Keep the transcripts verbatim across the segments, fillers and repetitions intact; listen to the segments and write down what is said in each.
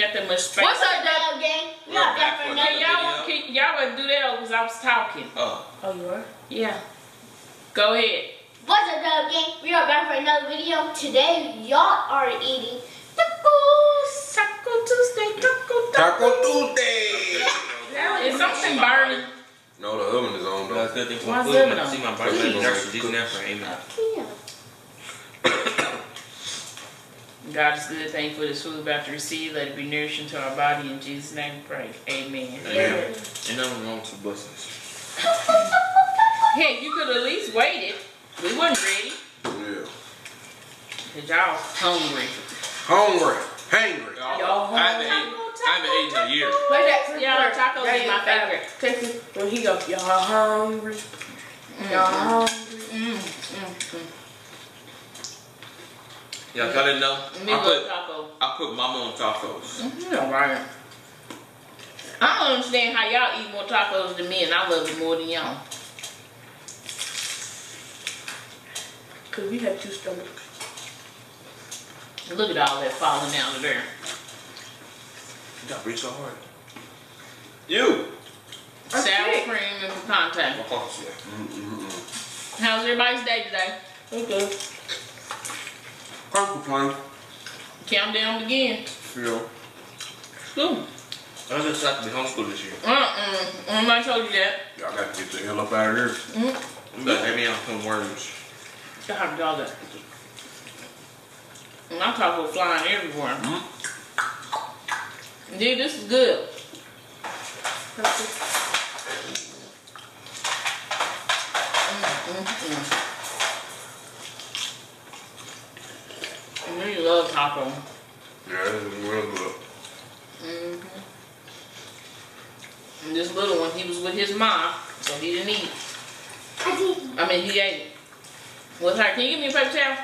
Nothing was straight. What's up, dog gang? We're yeah, back for another video. Y'all wouldn't do that because I was talking. Oh. Oh, you were? Yeah. Go ahead. What's up, dog gang? We are back for another video. Today, y'all are eating tacos. Taco Tuesday. Taco, taco. Taco Tuesday. Now it's something burning. No, the oven is on, though. That's nothing for my food. I see my birthday. These now for amen. God is a good thing for this food we're about to receive. Let it be nourishing to our body. In Jesus' name we pray. Amen. Amen. And nothing wrong with your buses. Hey, you could at least wait it. We wasn't ready. Yeah. Cause y'all hungry. Hungry. Hangry. Y'all hungry. I haven't eaten in a year. Play that. Y'all tacos ain't my favorite. Take it. When he go, y'all hungry. Y'all hungry. Mm. Mm. Yeah, y'all didn't know. I put, taco. I put mama on tacos. Mm-hmm, alright. I don't understand how y'all eat more tacos than me, and I love it more than y'all. Cause we have two stomachs. Look at all that falling out of there. You gotta breathe so hard. You. Sour sick. Cream and contact. Oh, yeah. Mm-hmm. How's everybody's day today? We're good. Countdown begins. Yeah. School. I just have to be homeschooled this year. Uh-uh. Nobody told you that. Y'all got to get the hell up out of here. Mm-hmm. You got to hand me out some worms. Y'all have to do that. My taco flying everywhere. Mm-hmm. Dude, this is good. Mm-hmm. We love taco. Yeah, this is real good. Mm-hmm. And this little one, he was with his mom, so he didn't eat. I mean, he ate. What's her? Can you give me a paper towel?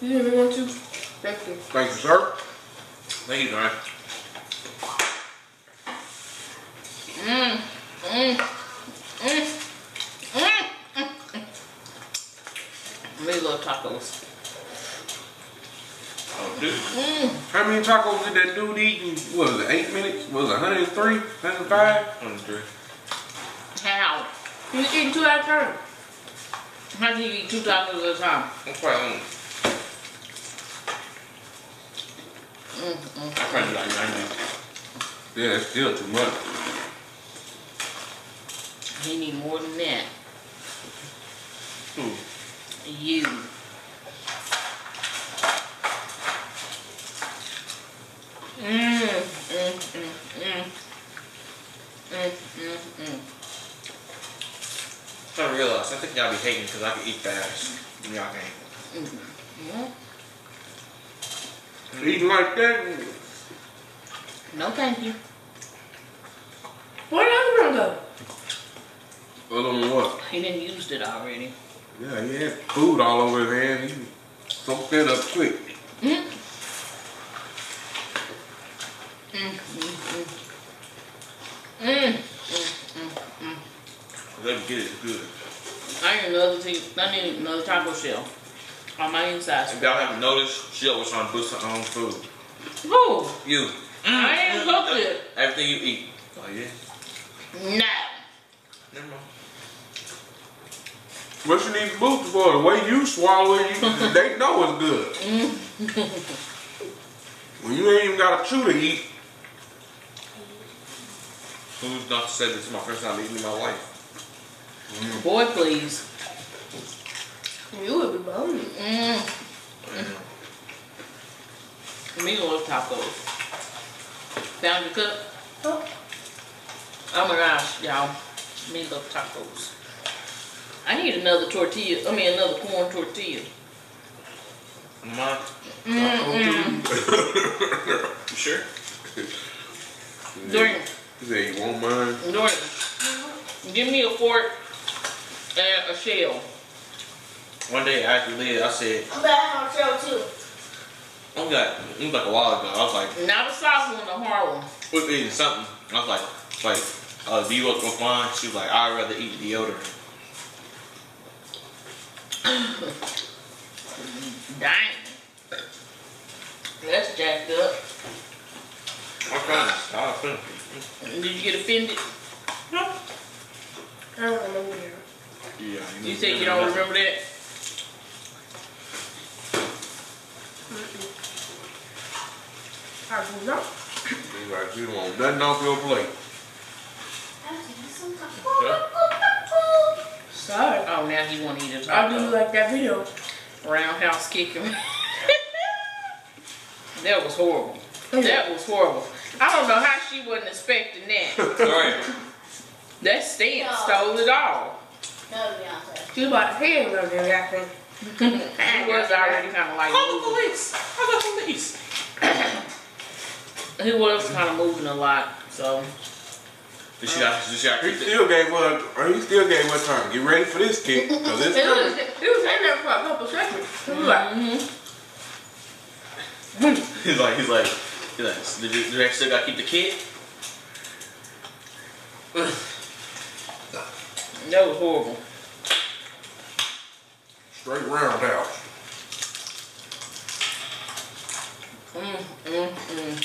You didn't even want to. Thank you. Thank you, sir. Thank you, John. Mmm. Mmm. Mmm. Mmm. Mm. We love tacos. Mm. How many tacos did that dude eat in, what was it, eight minutes? What was it, one hundred three? one hundred five? one hundred three. How? He was eating two out of turn. How do you eat two tacos at a time? That's quite long. Mm, mm. I probably do like ninety. Yeah, that's still too much. He need more than that. Who? You. Mmm, mmm, mmm, mmm, mmm, mmm, mmm. I realize, I think y'all be hating because I can eat fast and y'all can't. Mm-hmm. Eating like that? No, thank you. Where did I go? Well, on what? He didn't used it already. Yeah, he had food all over his hand. He soaked it up quick. Mm-hmm. Mm, mm, mm. Mm, mm, mm, mm. Let me get it good. I need another tea. I need another taco shell on my inside. If y'all haven't noticed, Jill was trying to boost her own food. Who? You. Mm, I ain't mm, cooked it. Everything you eat. Oh yeah. No. Never mind. What you need boost for? The way you swallow it, you, they know it's good. When you ain't even got a chew to eat. Who's not to say this is my first time eating in my life? Mm. Boy, please. You would be bony. Mm. Mm. Me love tacos. Found your cook? Oh. Oh my gosh, y'all. Me love tacos. I need another tortilla. I mean, another corn tortilla. My taco too. You sure? Drink. You say you won't mind? Give me a fork and a shell. One day after Liz, I said, I'm gonna have a shell too. I'm got, it was like a while ago. I was like, not a soft one, a hard one. We were eating something. I was like, like, uh, do you want to go mine? She was like, I'd rather eat deodorant. Dang. That's jacked up. offended. Did you get offended? No. I don't remember that. Yeah, you you said you don't remember that? Mm-hmm. I do not. You like you don't want nothing off your plate. Sorry. Oh, now he want to eat a taco. I do like that video. Roundhouse kicking. That was horrible. That was horrible. I don't know how she wasn't expecting that. Right. That stand no. stole it all. No, Beyonce. She was about to tell them, Beyonce. She was already kind of like. Call the police. Call the police. He was kind of moving a lot, so. He still gave her. He still gave her time. Get ready for this kick, cause it's coming. He was in there for a couple seconds. He was like, mm-hmm. He's like, he's like, he's like. So did you still gotta keep the kid? That was horrible. Straight roundhouse. Mm, mm, mm.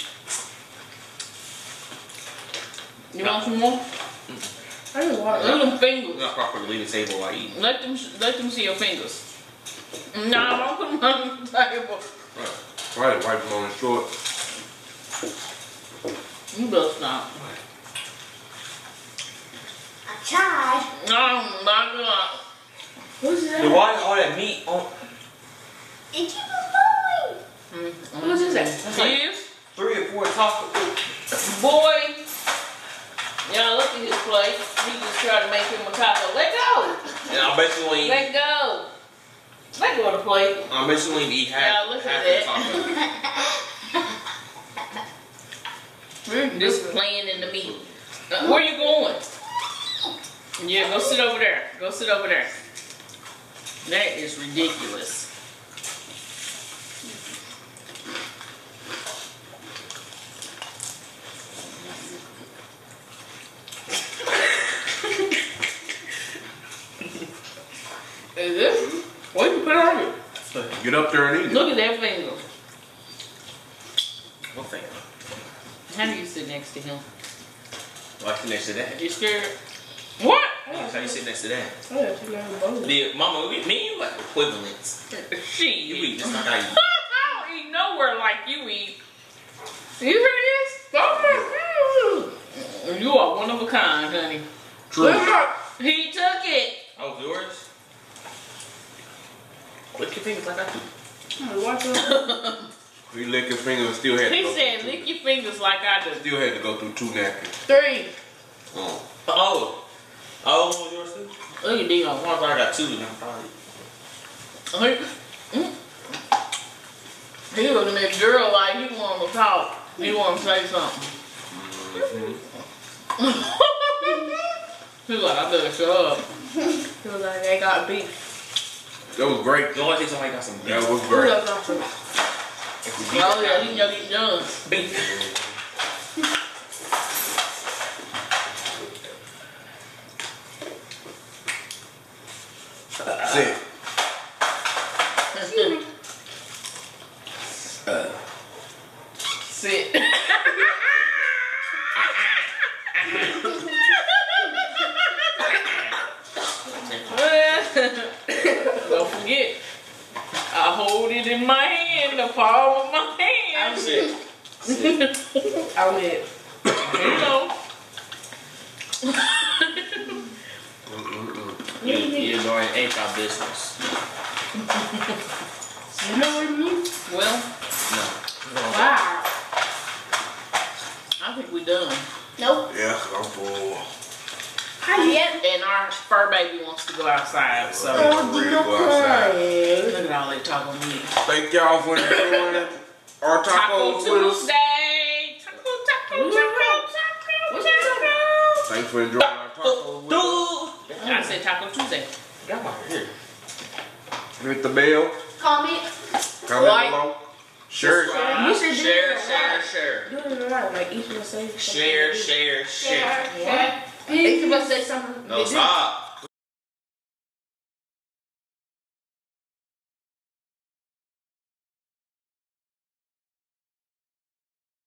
You want some more? Mm. I didn't want Let them fingers. You're not properly leaving the table while eating. Let them, let them see your fingers. No, don't put them on the table. Right. Right, wipe them on the short. You better stop. I tried. No, not gonna. What's that? So why is all that meat on? It keeps on going. Mm-hmm. What's that? Like three or four tacos. Boy. Y'all look at his plate. He just tried to make him a taco. Let go! And I basically let go. Let go of the plate. I basically eat half. Y'all look half at that. Taco. Just playing in the meat. Uh, where you going? Yeah, go sit over there. Go sit over there. That is ridiculous. Is this? What you put on it? Get up there and eat it. Look at that finger. What finger? How do you sit next to him? Well, I sit next to that. You scared? What? How you sit next to that? Oh, yeah, Mama, we, me and you like equivalents. She. You eat just like I eat. I don't eat nowhere like you eat. You hear this? Oh my God. You are one of a kind, honey. True. He took it. Oh, yours? Lick your fingers like I do. Oh, watch out. He licked your fingers and still had to. He go said, through lick two. Your fingers like I do. Still had to go through two napkins. Three. Oh. Oh. Oh, yours too? Look at these. I got two of them. Probably. He was in that girl like he wanted to talk. He wanted to say something. Mm-hmm. He was like, I better shut up. He was like, they got beef. That was great. The only thing somebody got some beef. That was great. Oh yeah, he know he's done. Beef. Sit. Uh. Sit. Don't forget, I hold it in my hand, the palm of my hand. I'm sick. I'm lit. You know. You're going to ain't our business. You know what I mean? Well, no. Wow. I think we're done. Nope. Yeah, I'm full. Yep. And our fur baby wants to go outside, so oh, we're go outside. Look at all that taco meat. Thank y'all for doing our tacos. Taco Tuesday. Taco, taco, taco, taco, taco. Thanks for enjoying our taco. I said Taco Tuesday. Y'all out here. Hit the bell. Comment. Comment like, below. Share, share, share, share, share. You don't know how like each of us say. Share, share, share. What? Each of us say something. No, stop.